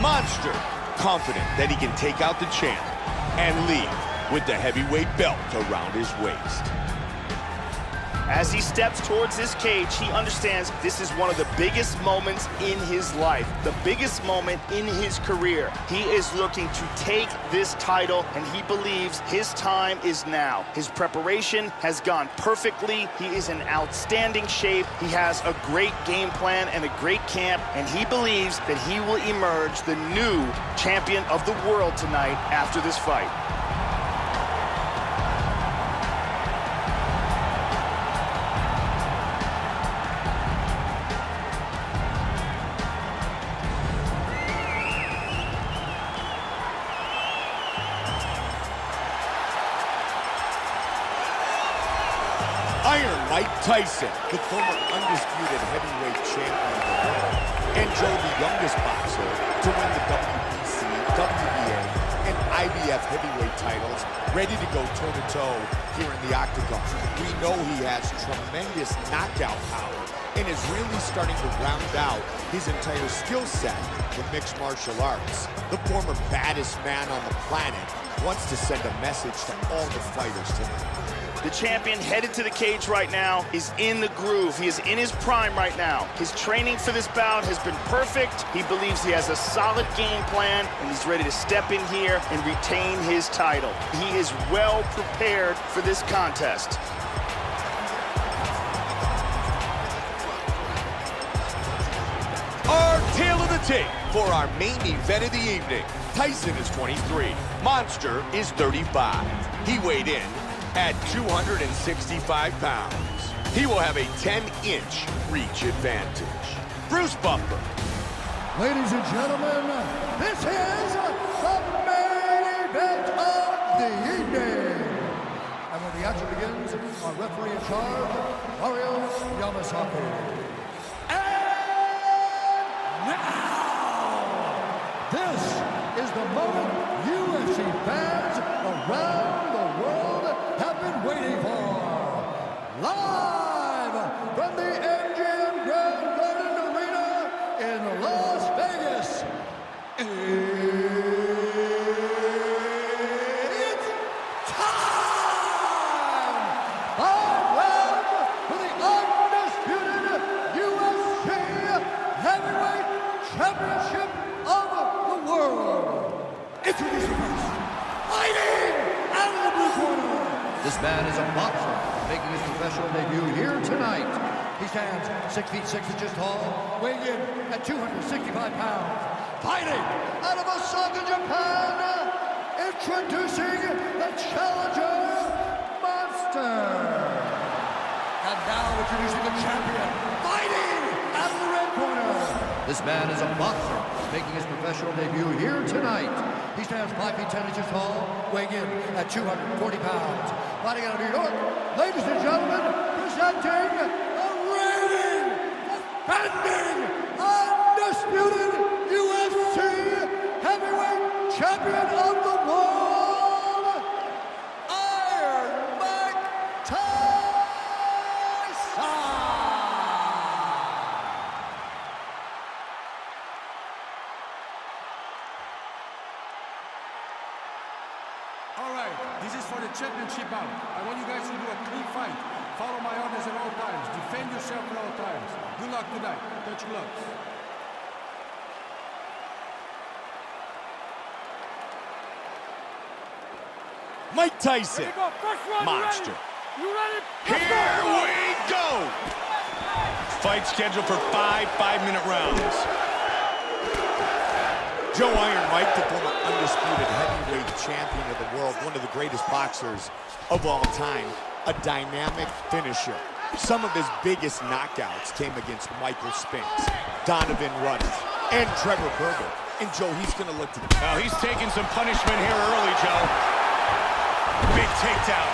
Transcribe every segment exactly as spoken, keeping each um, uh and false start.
monster, confident that he can take out the champ and leave with the heavyweight belt around his waist. As he steps towards his cage, he understands this is one of the biggest moments in his life, the biggest moment in his career. He is looking to take this title, and he believes his time is now. His preparation has gone perfectly. He is in outstanding shape. He has a great game plan and a great camp, and he believes that he will emerge the new champion of the world tonight after this fight. Mike Tyson, the former undisputed heavyweight champion of the world, and Joe, the youngest boxer to win the W B C, W B A, and I B F heavyweight titles, ready to go toe-to-toe here in the octagon. We know he has tremendous knockout power and is really starting to round out his entire skill set for mixed martial arts. The former baddest man on the planet wants to send a message to all the fighters tonight. The champion headed to the cage right now is in the groove. He is in his prime right now. His training for this bout has been perfect. He believes he has a solid game plan, and he's ready to step in here and retain his title. He is well prepared for this contest. Our tale of the tape for our main event of the evening. Tyson is twenty-three. Monster is thirty-five. He weighed in at two hundred sixty-five pounds. He will have a ten-inch reach advantage. Bruce Buffer. Ladies and gentlemen, this is the main event of the evening. And when the action begins, our referee in charge, Mario Yamasaki. And now, this is the moment U F C fans around the world waiting for. Live from the M G M Grand Garden Arena in Las Vegas, it's time! Five rounds for the undisputed U F C Heavyweight Championship of the world. Introducing first, fighting out of the blue corner. This man is a boxer, making his professional debut here tonight. He stands six feet six inches tall, weighing in at two hundred sixty-five pounds. Fighting out of Osaka, Japan, introducing the challenger, Monster. And now introducing the champion, fighting out of the red corner. This man is a boxer, making his professional debut here tonight. He stands five feet ten inches tall, weighing in at two hundred forty pounds. Fighting out of New York, ladies and gentlemen, presenting the reigning, defending, undisputed U F C heavyweight champion of the world, Iron Mike Tyson. All right. This is for the championship bout. I want you guys to do a clean fight. Follow my orders at all times. Defend yourself at all times. Good luck tonight. Touch gloves. Mike Tyson. Here we go. First round, Monster. You ready? You ready? Here go. we go. Fight scheduled for five five-minute rounds. Joe Iron Mike, the former undisputed heavyweight champion of the world, one of the greatest boxers of all time, a dynamic finisher. Some of his biggest knockouts came against Michael Spinks, Donovan Ruddock, and Trevor Berbick. And Joe, he's gonna look to the... Well, he's taking some punishment here early, Joe. Big takedown.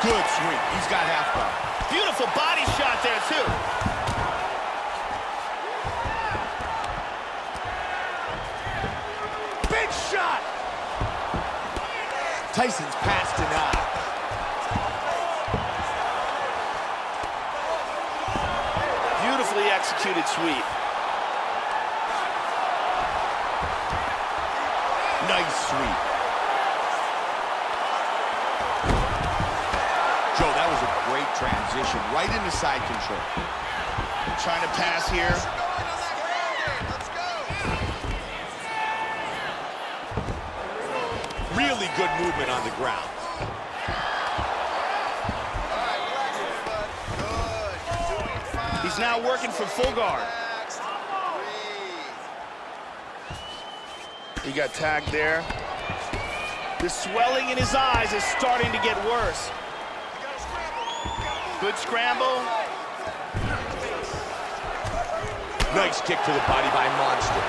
Good swing, he's got half guard. Beautiful body shot there, too. Big shot! Tyson's pass denied. executed sweep. Nice sweep. Joe, that was a great transition, right into side control. Trying to pass here. Let's go. Really good movement on the ground. He's now working from full guard. He got tagged there. The swelling in his eyes is starting to get worse. Good scramble. Nice kick to the body by Monster.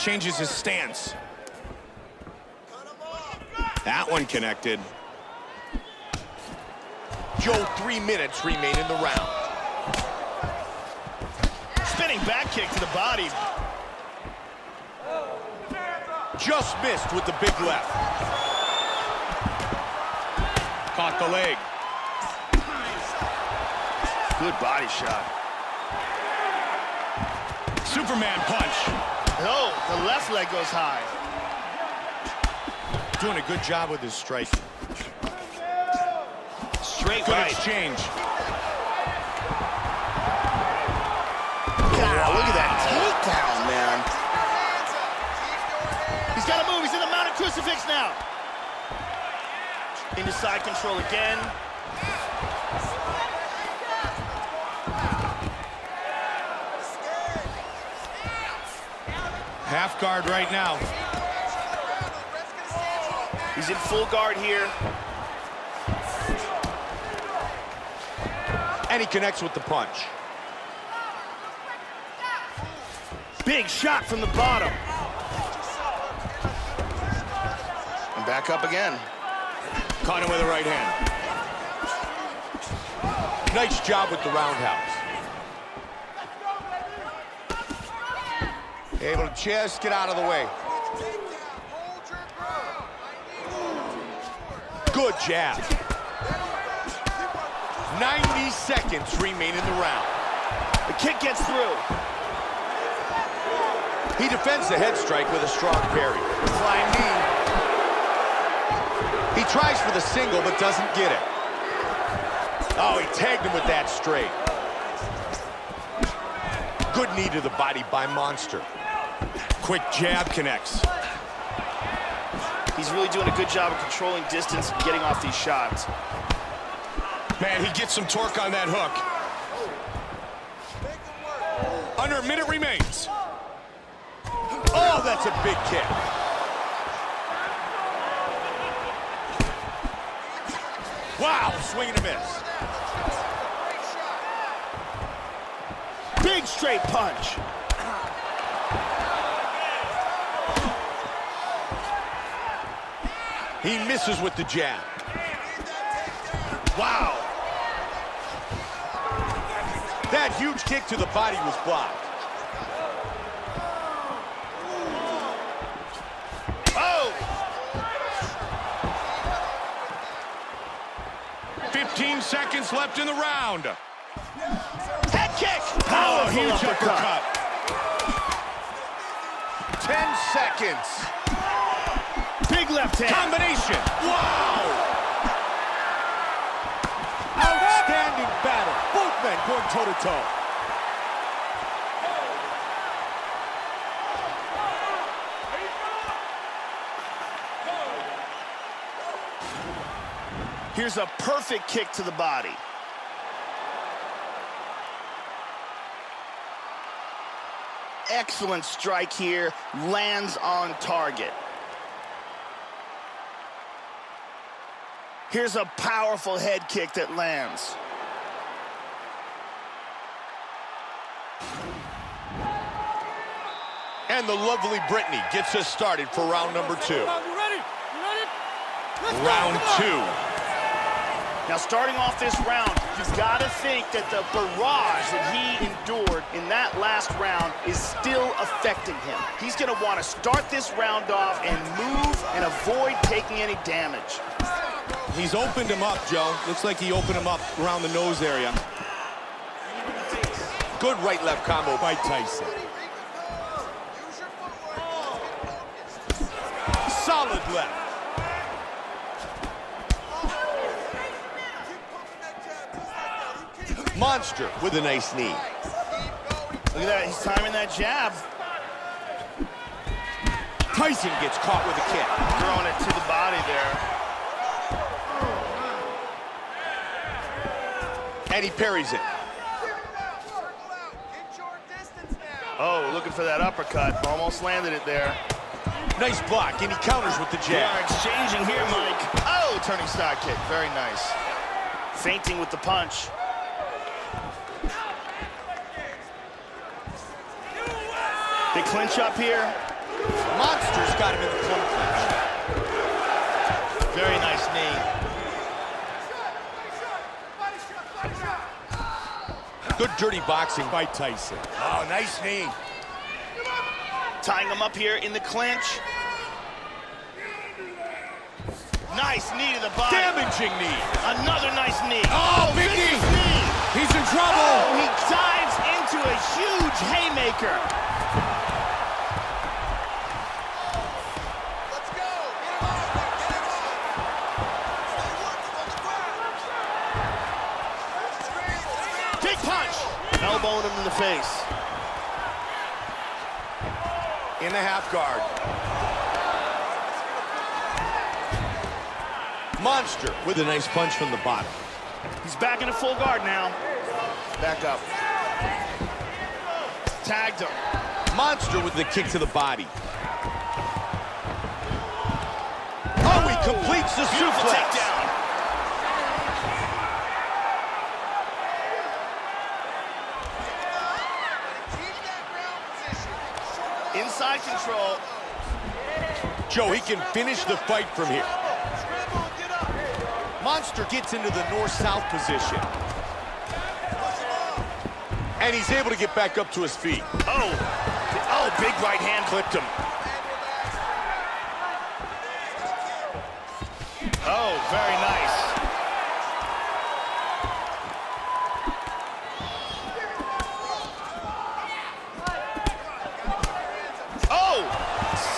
Changes his stance. That one connected. Joe, three minutes remain in the round. Spinning back kick to the body. Just missed with the big left. Caught the leg. Good body shot. Superman punch. No, the left leg goes high. Doing a good job with his striking. Great good right. exchange. God, look at that takedown, man. He's got to move. He's in the mounted crucifix now. Into side control again. Half guard right now. He's in full guard here. And he connects with the punch. Big shot from the bottom. And back up again. Caught him with a right hand. Nice job with the roundhouse. Able to just get out of the way. Good jab. ninety seconds remain in the round. The kick gets through. He defends the head strike with a strong parry. Flying knee. He tries for the single but doesn't get it. Oh, he tagged him with that straight. Good knee to the body by Monster. Quick jab connects. He's really doing a good job of controlling distance and getting off these shots. Man, he gets some torque on that hook. Under a minute remains. Oh, that's a big kick. Wow, swing and a miss. Big straight punch. He misses with the jab. Wow. That huge kick to the body was blocked. Oh! fifteen seconds left in the round. Head kick! Power, oh, huge uppercut. uppercut. Ten seconds. Big left hand. Combination. Wow! Outstanding battle. Both men going toe-to-toe. Here's a perfect kick to the body. Excellent strike here. Lands on target. Here's a powerful head kick that lands. And the lovely Brittany gets us started for round number two. You ready? You ready? Round two. Now starting off this round, He's got to think that the barrage that he endured in that last round is still affecting him. He's going to want to start this round off and move and avoid taking any damage. He's opened him up, Joe. Looks like he opened him up around the nose area. Good right-left combo by Tyson. Solid left. Monster with a nice knee. Look at that, he's timing that jab. Tyson gets caught with a kick. Throwing it to the body there. And he parries it. Oh, looking for that uppercut. Almost landed it there. Nice block, and he counters with the jab. They are exchanging here, Mike. Oh, turning stock kick, very nice. Feinting with the punch. They clinch up here. Monster's got him in the plum clinch. Very nice knee. Good dirty boxing by Tyson. Oh, nice knee. Tying him up here in the clinch. Nice knee to the body. Damaging knee. Another nice knee. Oh, big knee. knee. He's in trouble. Oh, he dives into a huge haymaker. Elbowing him in the face. In the half guard. Monster with a nice punch from the bottom. He's back in a full guard now. Back up. Tagged him. Monster with the kick to the body. Oh, he completes the Beautiful suplex. Takedown. Side control. Joe, he can finish the fight from here. Monster gets into the north-south position. And he's able to get back up to his feet. Oh, oh, big right hand clipped him. Oh, very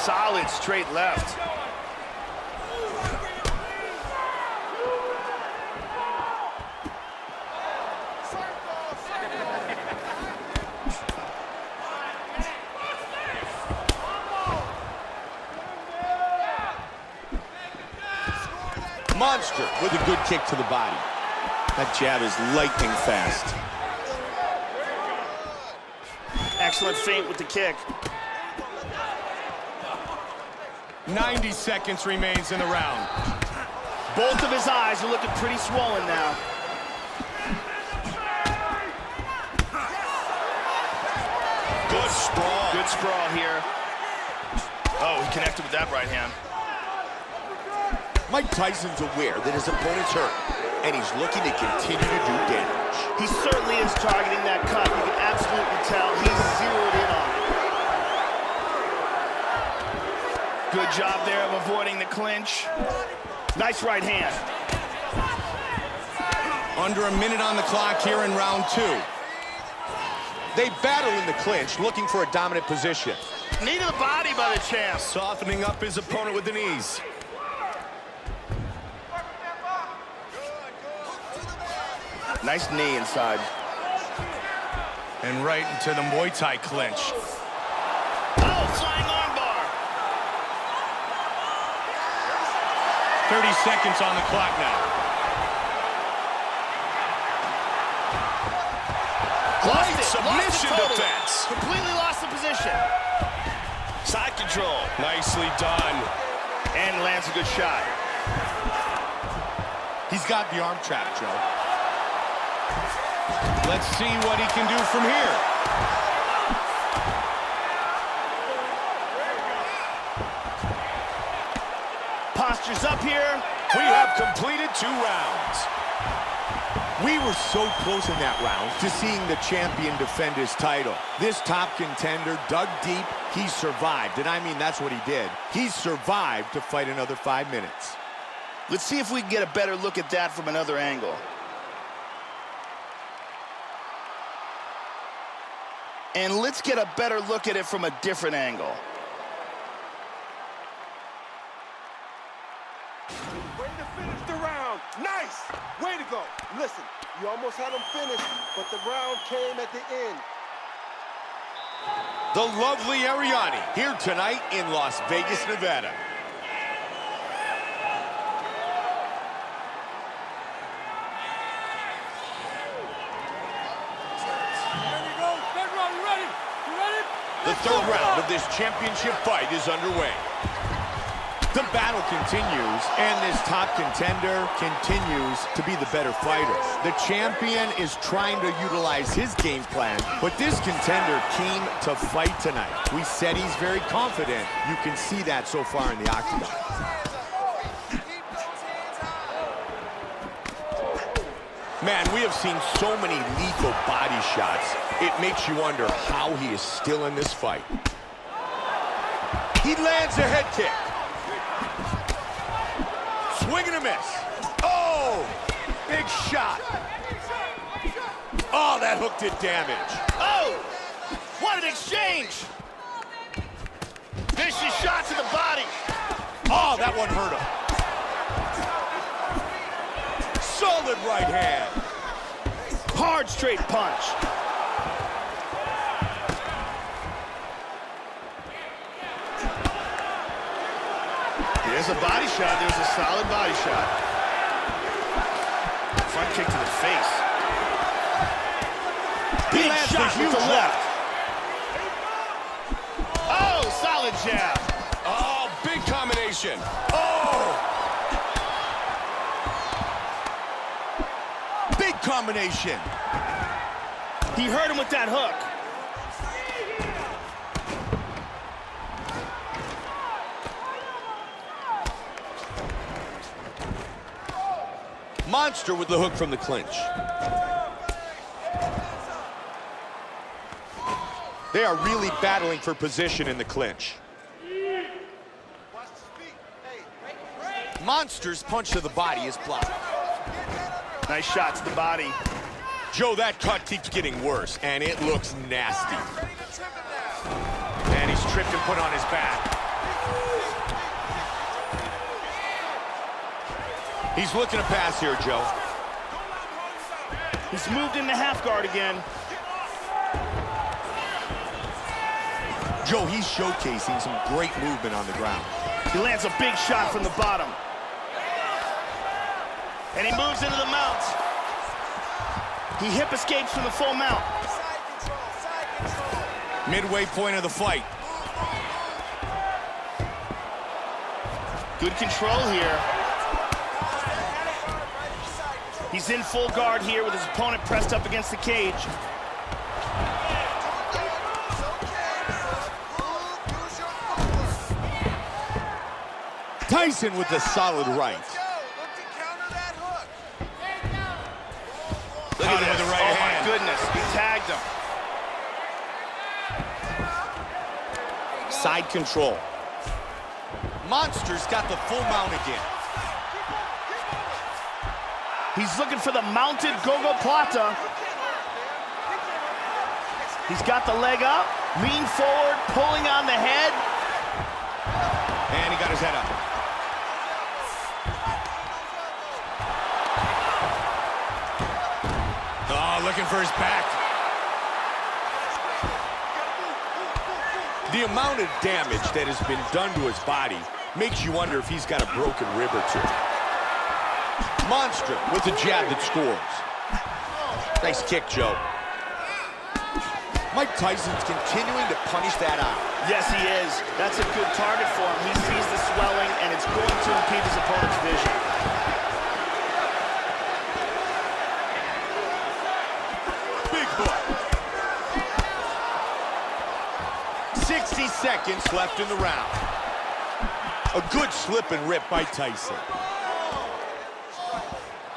solid straight left. Monster with a good kick to the body. That jab is lightning fast. Excellent feint with the kick. ninety seconds remains in the round. Both of his eyes are looking pretty swollen now. Good sprawl. Good sprawl here. Oh, he connected with that right hand. Mike Tyson's aware that his opponent's hurt, and he's looking to continue to do damage. He certainly is targeting that cut. You can absolutely tell he's zeroed in on it. Good job there of avoiding the clinch. Nice right hand. Under a minute on the clock here in round two. They battle in the clinch, looking for a dominant position. Knee to the body by the champ. Softening up his opponent with the knees. Nice knee inside. And right into the Muay Thai clinch. Oh, flying off. thirty seconds on the clock now. Great submission defense. Completely lost the position. Side control. Nicely done. And lands a good shot. He's got the arm trap, Joe. Let's see what he can do from here. Up here. We have completed two rounds. We were so close in that round to seeing the champion defend his title. This top contender dug deep. He survived, and I mean that's what he did. He survived to fight another five minutes. Let's see if we can get a better look at that from another angle. And let's get a better look at it from a different angle. Way to finish the round. Nice. Way to go. Listen, you almost had him finished, but the round came at the end. The lovely Ariani here tonight in Las Vegas, Nevada. The third round of this championship fight is underway. The battle continues, and this top contender continues to be the better fighter. The champion is trying to utilize his game plan, but this contender came to fight tonight. We said he's very confident. You can see that so far in the octagon. Man, we have seen so many lethal body shots. It makes you wonder how he is still in this fight. He lands a head kick. Swing and a miss. Oh, big shot. Oh, that hook did damage. Oh, what an exchange. Vicious shot to the body. Oh, that one hurt him. Solid right hand. Hard straight punch. There's a body shot. There's a solid body shot. Front kick to the face. Big shot with the left. Oh, solid jab. Oh, big combination. Oh! Combination. He hurt him with that hook. Monster with the hook from the clinch. They are really battling for position in the clinch. Monster's punch to the body is blocked. Nice shot to the body. Joe, that cut keeps getting worse, and it looks nasty. And he's tripped and put on his back. He's looking to pass here, Joe. He's moved into half guard again. Joe, he's showcasing some great movement on the ground. He lands a big shot from the bottom. And he moves into the mount. He hip escapes from the full mount. Midway point of the fight. Good control here. He's in full guard here with his opponent pressed up against the cage. Tyson with the solid right. With the right oh hand. My goodness, he tagged him. Side control. Monster's got the full mount again. He's looking for the mounted Gogo Plata. He's got the leg up, lean forward, pulling on the head. And he got his head up. Looking for his back. The amount of damage that has been done to his body makes you wonder if he's got a broken rib or two. Monster with a jab that scores. Nice kick, Joe. Mike Tyson's continuing to punish that eye. Yes, he is. That's a good target for him. He sees the swelling, and it's going to impede his opponent's vision. sixty seconds left in the round. A good slip and rip by Tyson.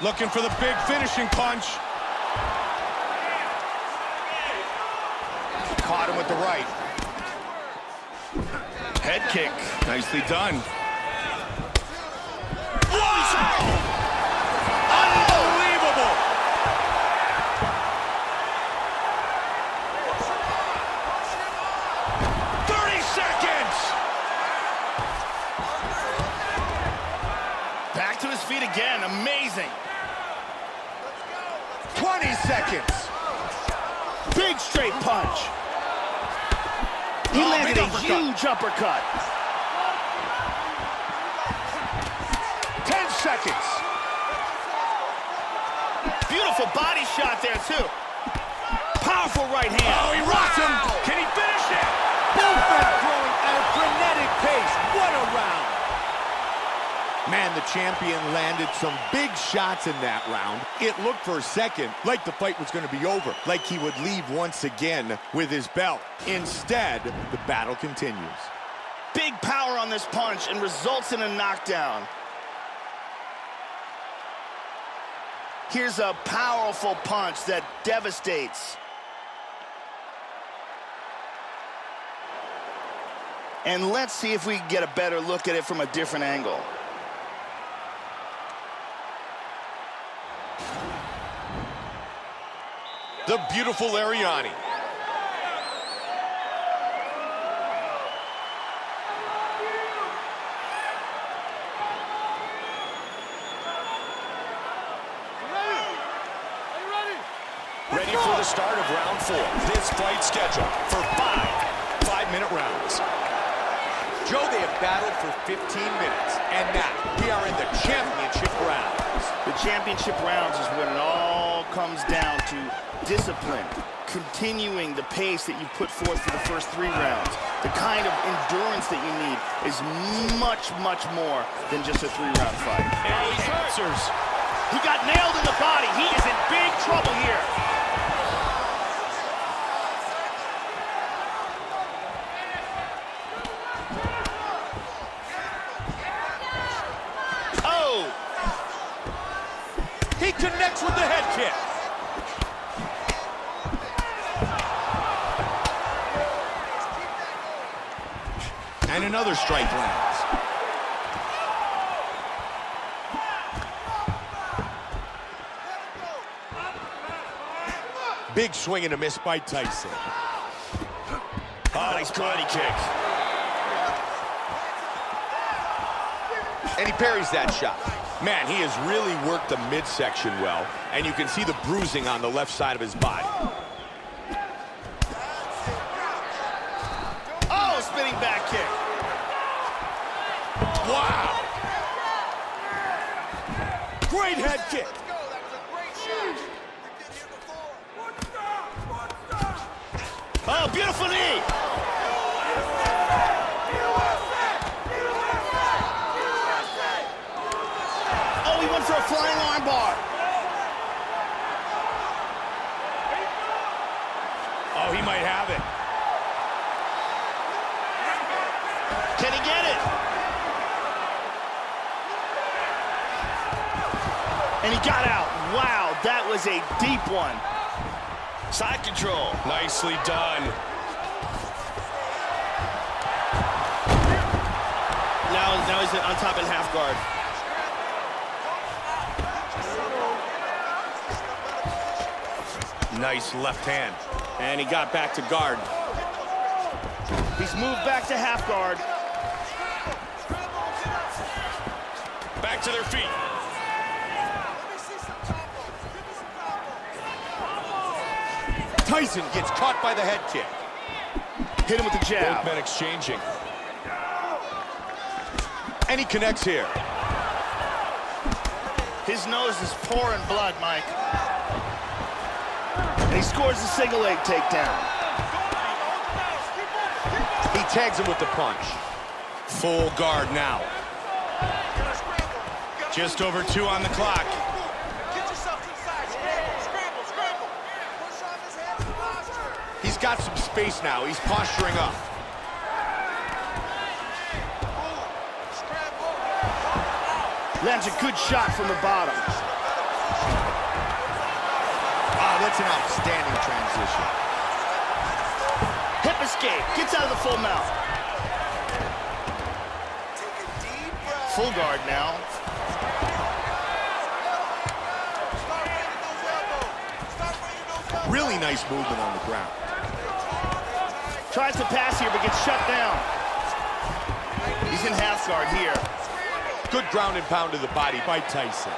Looking for the big finishing punch. Caught him with the right. Head kick. Nicely done. Wow! Again, amazing. twenty seconds. Big straight punch. He oh, landed a uppercut. huge uppercut. ten seconds. Beautiful body shot there, too. Powerful right hand. Oh, he rocks him. Can he finish it? Buffer throwing at a frenetic pace. What a round. Man, the champion landed some big shots in that round. It looked for a second like the fight was going to be over, like he would leave once again with his belt. Instead, the battle continues. Big power on this punch and results in a knockdown. Here's a powerful punch that devastates. And let's see if we can get a better look at it from a different angle. The beautiful Ariani. Ready? Ready for the start of round four. This fight scheduled for five five-minute rounds. Joe, they have battled for fifteen minutes, and now we are in the championship rounds. The championship rounds is when it all comes down to discipline, continuing the pace that you put forth for the first three rounds. The kind of endurance that you need is much, much more than just a three-round fight. And he answers. He got nailed in the body. He is in big trouble here. Oh! He connects with the head kick. And another strike lands. Big swing and a miss by Tyson. Oh, nice karate kick. And he parries that shot. Man, he has really worked the midsection well, and you can see the bruising on the left side of his body. Oh, spinning back kick. Wow! Great head kick. Oh, beautiful knee. U S A! U S A! U S A! U S A! Oh, he went for a flying armbar. Oh, he might have it. Can he get it? And he got out. Wow, that was a deep one. Side control. Nicely done. Now, now he's on top in half guard. Nice left hand. And he got back to guard. He's moved back to half guard. Back to their feet. Tyson gets caught by the head kick. Hit him with the jab. Both men exchanging. And he connects here. His nose is pouring blood, Mike. And he scores a single leg takedown. He tags him with the punch. Full guard now. Just over two on the clock. Got some space now. He's posturing up. Lands a good shot from the bottom. that's an outstanding transition. Hip escape, gets out of the full mount. Take a deep breath. Full guard now. Really nice movement on the ground. Tries to pass here, but gets shut down. He's in half guard here. Good ground and pound to the body by Tyson.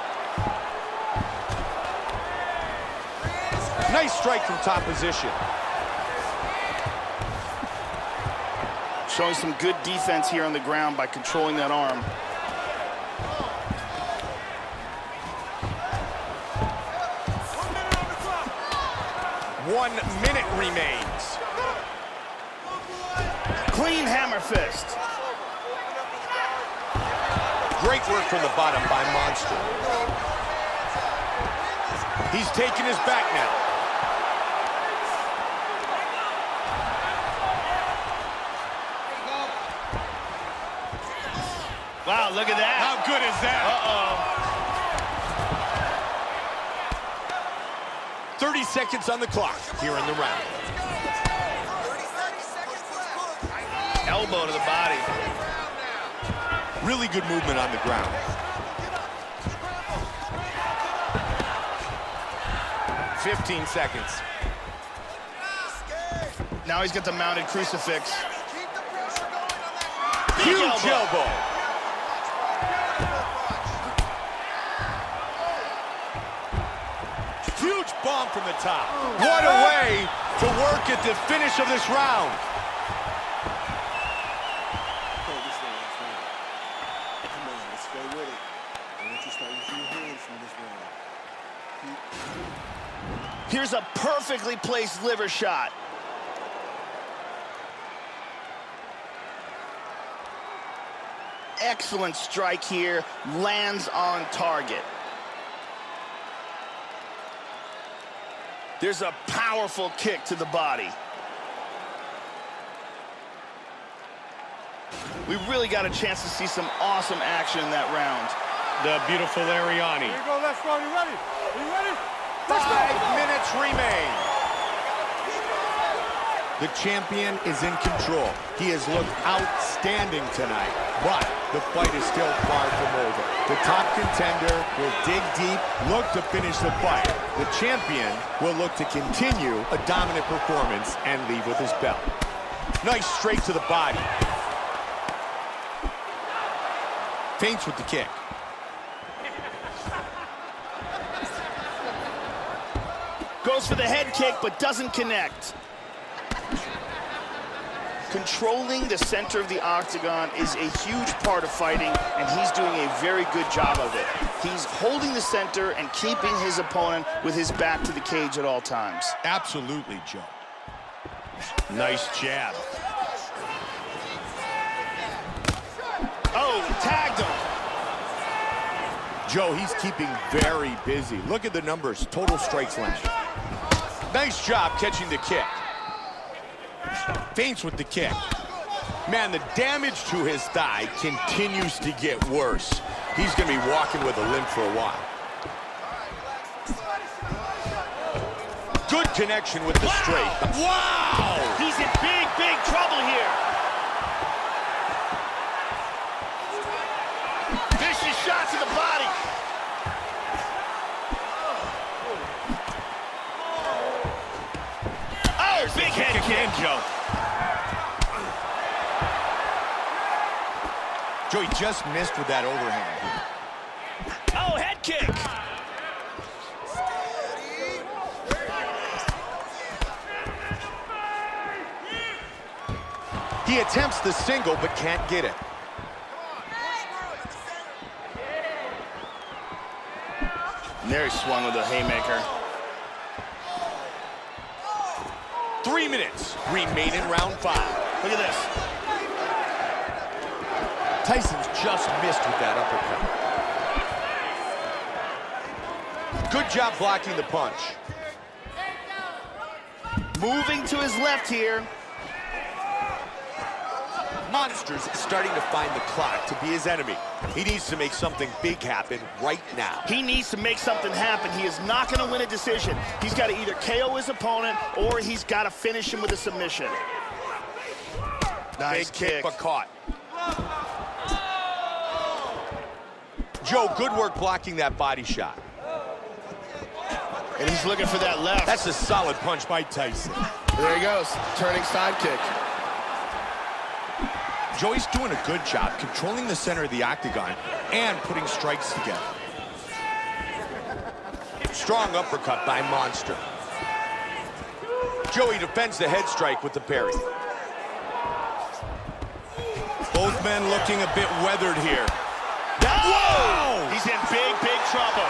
Nice strike from top position. Showing some good defense here on the ground by controlling that arm. One minute remains. Clean hammer fist. Great work from the bottom by Monster. He's taking his back now. Wow, look at that. How good is that? Uh-oh. thirty seconds on the clock here in the round. Elbow to the body. Really good movement on the ground. fifteen seconds. Now he's got the mounted crucifix. Huge elbow. elbow. Bomb from the top. What a way to work at the finish of this round. Here's a perfectly placed liver shot. Excellent strike here, lands on target. There's a powerful kick to the body. We really got a chance to see some awesome action in that round. The beautiful Ariani. Here you go, left guard. You ready? You ready? Let's Five go. minutes remain. The champion is in control. He has looked outstanding tonight, but the fight is still far from over. The top contender will dig deep, look to finish the fight. The champion will look to continue a dominant performance and leave with his belt. Nice straight to the body. Feints with the kick. Goes for the head kick, but doesn't connect. Controlling the center of the octagon is a huge part of fighting, and he's doing a very good job of it. He's holding the center and keeping his opponent with his back to the cage at all times. Absolutely, Joe. Nice jab. Oh, tagged him. Joe, he's keeping very busy. Look at the numbers, total strikes landed. Nice job catching the kick. Feints with the kick. Man, the damage to his thigh continues to get worse. He's going to be walking with a limp for a while. Good connection with the wow. straight. Wow! He's in big, big trouble here. Vicious shot to the body. Oh, big head kick, Joe. Joe, he just missed with that overhand. Oh, head kick. He attempts the single, but can't get it. And there he swung with a haymaker. Three minutes remain in round five. Look at this. Tyson's just missed with that uppercut. Good job blocking the punch. Moving to his left here. Monster's starting to find the clock to be his enemy. He needs to make something big happen right now. He needs to make something happen. He is not going to win a decision. He's got to either K O his opponent or he's got to finish him with a submission. Nice big kick, kick, but caught. Joe, good work blocking that body shot. And he's looking for that left. That's a solid punch by Tyson. There he goes, turning side kick. Joey's doing a good job controlling the center of the octagon and putting strikes together. Strong uppercut by Monster. Joey defends the head strike with the parry. Both men looking a bit weathered here. Whoa! He's in big, big trouble.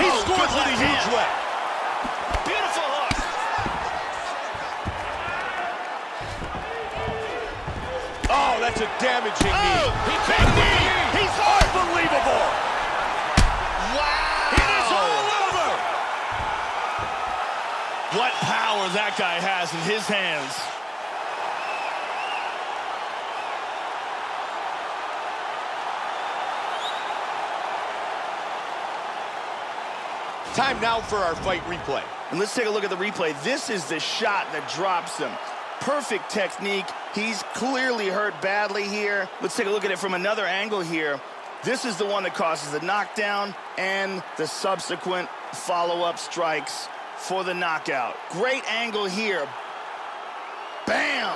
He oh, scores with a huge left. Beautiful hook. Oh, that's a damaging oh, knee. He big knee. He's unbelievable. Wow. It is all over. What power that guy has in his hands. Time now for our fight replay. And let's take a look at the replay. This is the shot that drops him. Perfect technique. He's clearly hurt badly here. Let's take a look at it from another angle here. This is the one that causes the knockdown and the subsequent follow-up strikes for the knockout. Great angle here. Bam!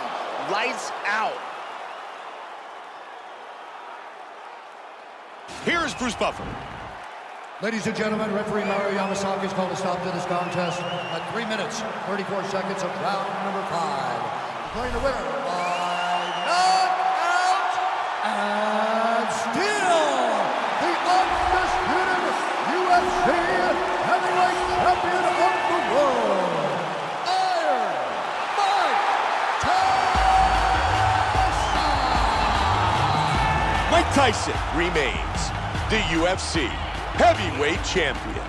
Lights out. Here is Bruce Buffer. Ladies and gentlemen, referee Mario Yamasaki has called a stop to this contest at three minutes, thirty-four seconds of round number five. Declaring the winner by knockout and still the undisputed U F C heavyweight champion of the world, Iron Mike Tyson. Mike Tyson remains the U F C heavyweight champion.